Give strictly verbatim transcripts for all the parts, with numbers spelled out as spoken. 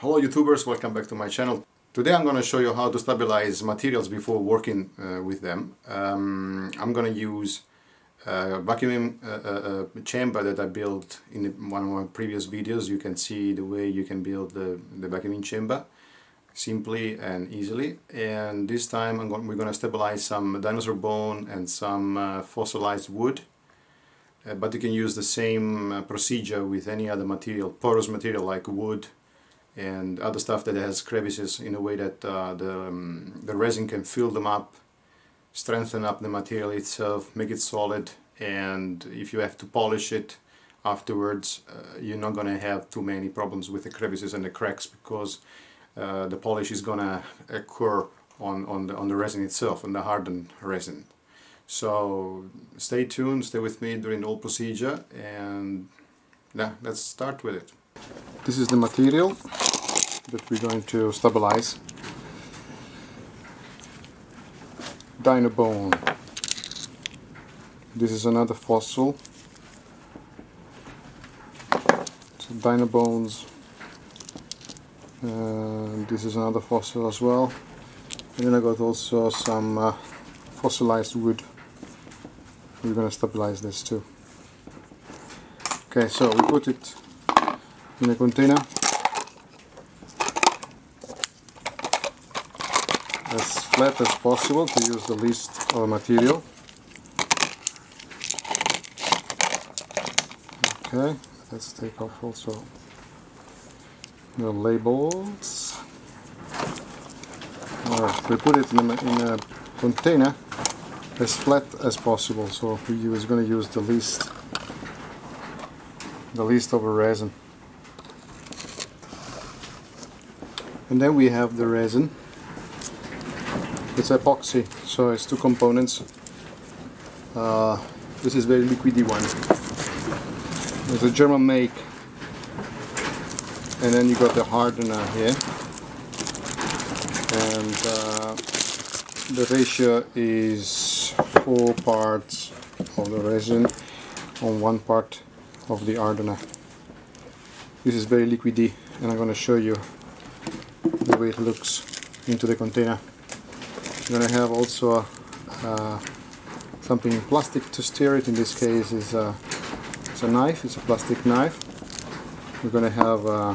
Hello YouTubers, welcome back to my channel. Today I'm going to show you how to stabilize materials before working uh, with them. Um, I'm going to use a vacuum uh, uh, chamber that I built in one of my previous videos. You can see the way you can build the, the vacuum chamber simply and easily. And this time I'm going, we're going to stabilize some dinosaur bone and some uh, fossilized wood. Uh, but you can use the same uh, procedure with any other material, porous material like wood and other stuff that has crevices, in a way that uh, the, um, the resin can fill them up, strengthen up the material itself, make it solid, and if you have to polish it afterwards, uh, you're not gonna have too many problems with the crevices and the cracks, because uh, the polish is gonna occur on, on, the, on the resin itself, on the hardened resin. So stay tuned, stay with me during the whole procedure, and yeah, let's start with it. This is the material that we're going to stabilize. Dino bone. This is another fossil. So dino bones. Uh, this is another fossil as well. And then I got also some uh, fossilized wood. We're going to stabilize this too. Okay, so we put it in a container. As flat as possible to use the least of material. Okay, let's take off also the labels. Alright, we put it in a, in a container as flat as possible, so we use going to use the least the least of a resin. And then we have the resin. It's epoxy, so it's two components. Uh, this is very liquidy one. It's a German make. And then you got the hardener here. And uh, the ratio is four parts of the resin on one part of the hardener. This is very liquidy, and I'm going to show you the way it looks into the container. I'm going to have also uh, something in plastic to stir it. In this case is a, it's a knife, it's a plastic knife. We're going to have a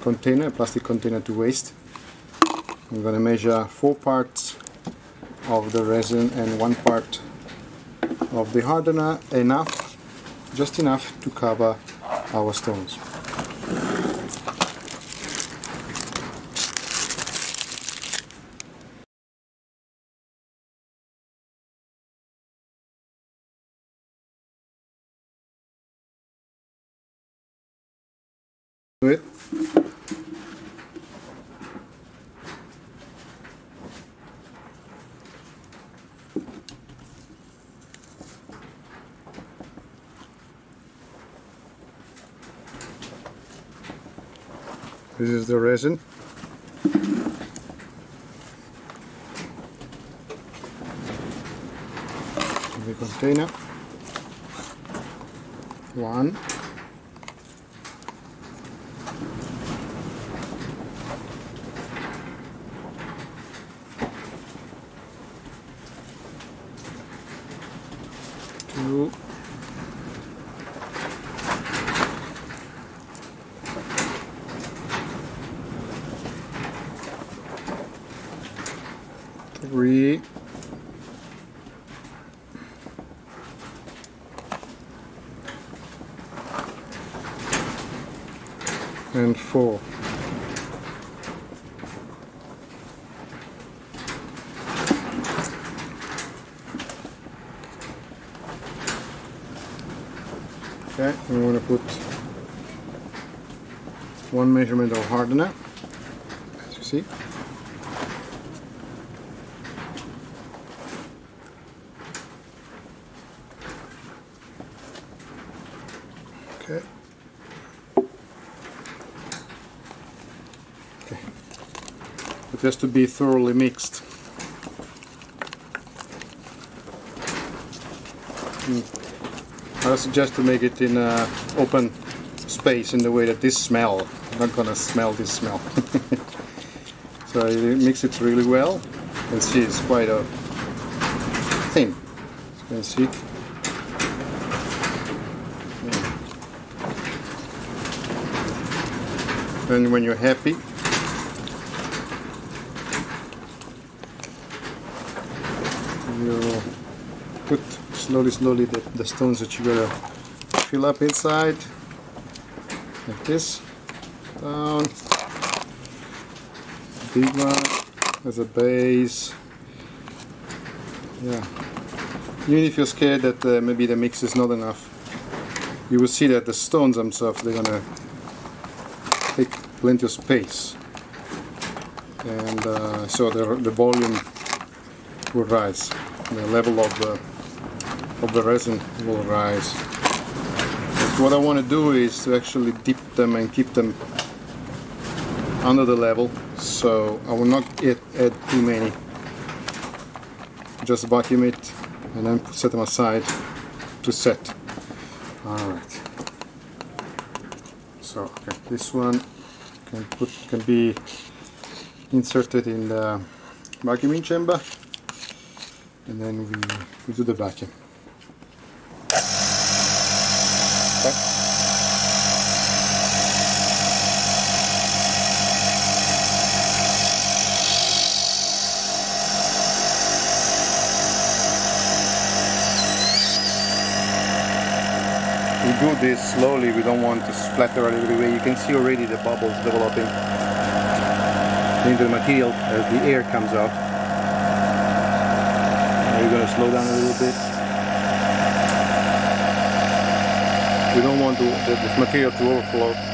container, a plastic container to waste. I'm going to measure four parts of the resin and one part of the hardener, enough, just enough to cover our stones. It. This is the resin. The container. One. Two. Three. And four. Okay, we want to put one measurement of hardener, as you see. Okay. Okay. It has to be thoroughly mixed. Mm. I suggest to make it in an open space, in the way that this smell not gonna smell this smell. So you mix it really well. You can see it's quite a thin. You can see. Then when you're happy, you put slowly, slowly the, the stones that you're gonna fill up inside, like this, down, big one as a base. Yeah, even if you're scared that uh, maybe the mix is not enough, you will see that the stones themselves, they're gonna take plenty of space, and uh, so the, the volume will rise, the level of the of the resin will rise. But what I want to do is to actually dip them and keep them under the level, so I will not add, add too many. Just vacuum it and then set them aside to set. Alright. So okay, this one can put can be inserted in the vacuuming chamber, and then we, we do the vacuum. Okay. We do this slowly, we don't want to splatter everywhere. You can see already the bubbles developing into the material as the air comes out. Now we're going to slow down a little bit. We don't want to, this material to overflow.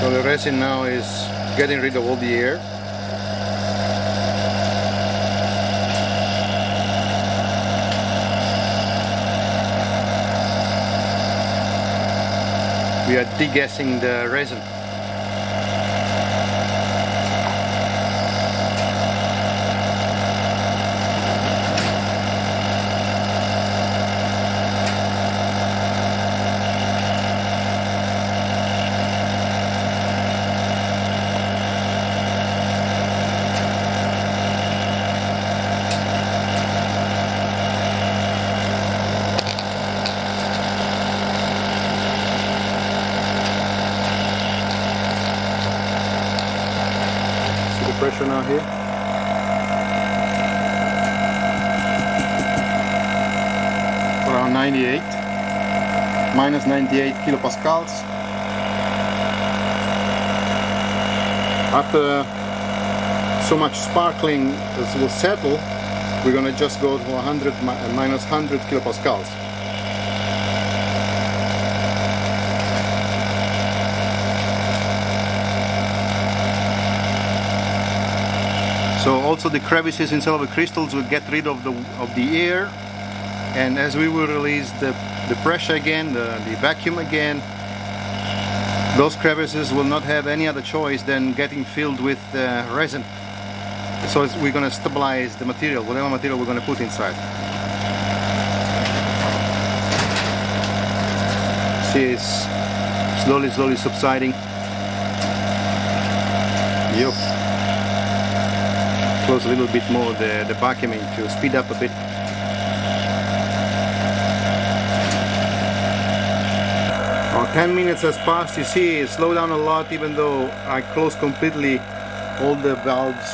So the resin now is getting rid of all the air. We are degassing the resin. Pressure now here. Around ninety-eight, minus ninety-eight kilopascals. After so much sparkling as will settle, we're going to just go to one hundred, minus one hundred kilopascals. So also the crevices inside of the crystals will get rid of the of the air, and as we will release the, the pressure again, the, the vacuum again, those crevices will not have any other choice than getting filled with uh, resin. So it's, we're going to stabilize the material, whatever material we're going to put inside. See, it's slowly, slowly subsiding. Yep. Close a little bit more the, the vacuuming to speed up a bit. Well, ten minutes has passed. You see it slowed down a lot, even though I closed completely all the valves.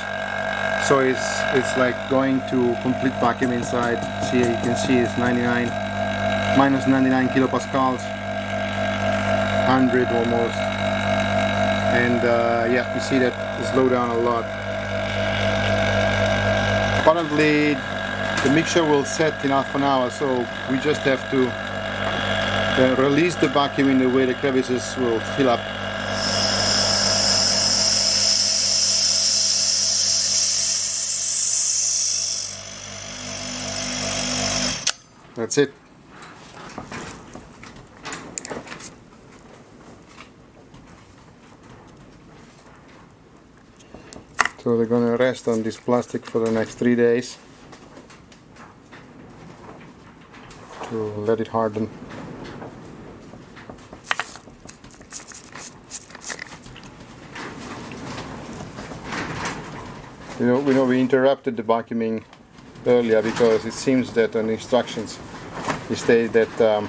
So it's it's like going to complete vacuum inside. See, you can see it's ninety-nine, minus ninety-nine kilopascals, one hundred almost. And uh, yeah, you see that it slowed down a lot. Apparently the mixture will set in half an hour, so we just have to uh, release the vacuum in the way the crevices will fill up. That's it. So they're going to rest on this plastic for the next three days to let it harden. You know, we know we interrupted the vacuuming earlier because it seems that on the instructions it states that um,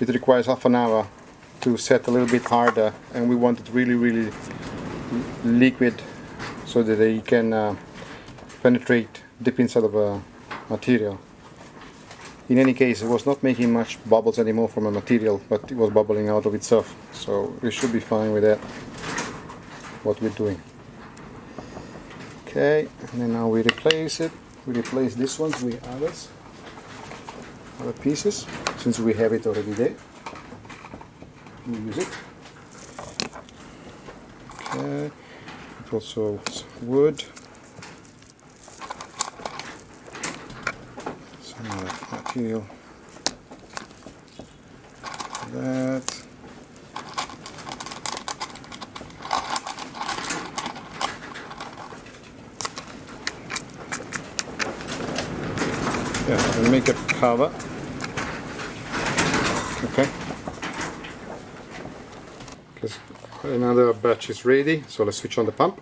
it requires half an hour to set a little bit harder, and we want it really, really liquid, so that they can uh, penetrate deep inside of a material. In any case, it was not making much bubbles anymore from a material, but it was bubbling out of itself, so we should be fine with that, what we're doing. Okay, and then now we replace it. We replace this one with others, other pieces, since we have it already there. We use it. Okay. Also wood, some other material, that, yeah, and make a cover, okay, because another batch is ready, so let's switch on the pump.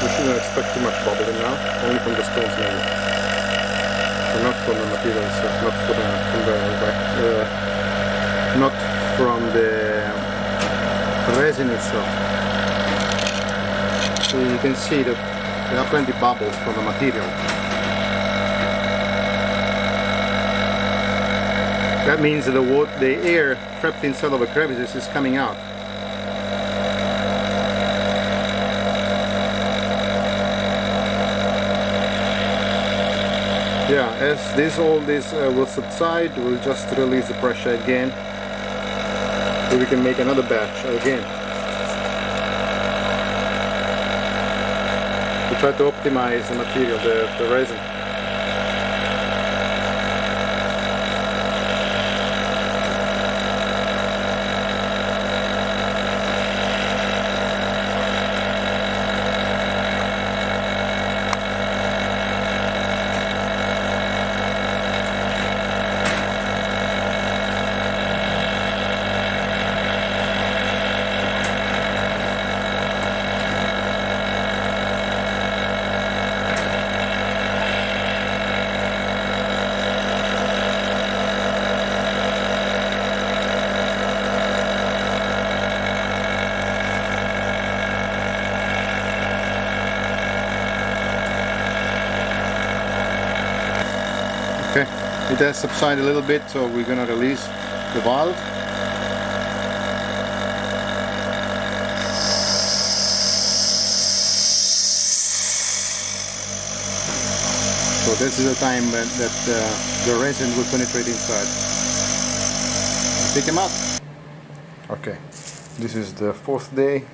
We shouldn't expect too much bubbling now, only from the stones maybe. So not from the materials, so not from the, from the uh, not from the resin itself. So you can see that there are plenty of bubbles from the material. That means that the, water, the air trapped inside of the crevices is coming out. Yeah, as this all this uh, will subside, we'll just release the pressure again, so we can make another batch again. We try to optimize the material, the, the resin. It has subsided a little bit, so we're going to release the valve. So this is the time that, that uh, the resin will penetrate inside. Pick them up. Okay, this is the fourth day.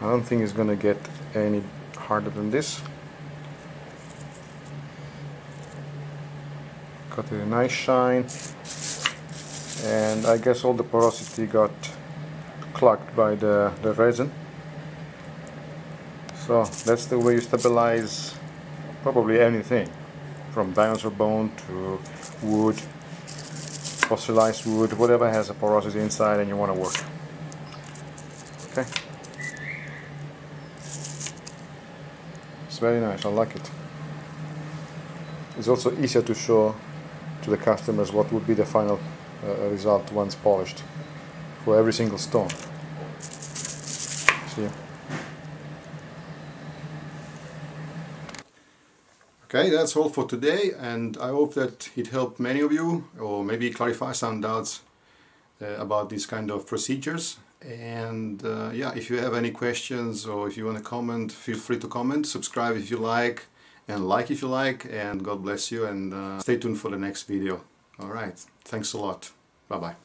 I don't think it's going to get any harder than this. Got a nice shine, and I guess all the porosity got clogged by the, the resin. So that's the way you stabilize probably anything, from dinosaur bone to wood, fossilized wood, whatever has a porosity inside and you want to work. Okay, it's very nice, I like it. It's also easier to show to the customers what would be the final uh, result once polished for every single stone. See? Okay, that's all for today, and I hope that it helped many of you, or maybe clarify some doubts uh, about these kind of procedures. And uh, yeah, if you have any questions or if you want to comment, feel free to comment. Subscribe if you like, and like if you like, and God bless you, and uh, stay tuned for the next video. All right, thanks a lot. Bye bye.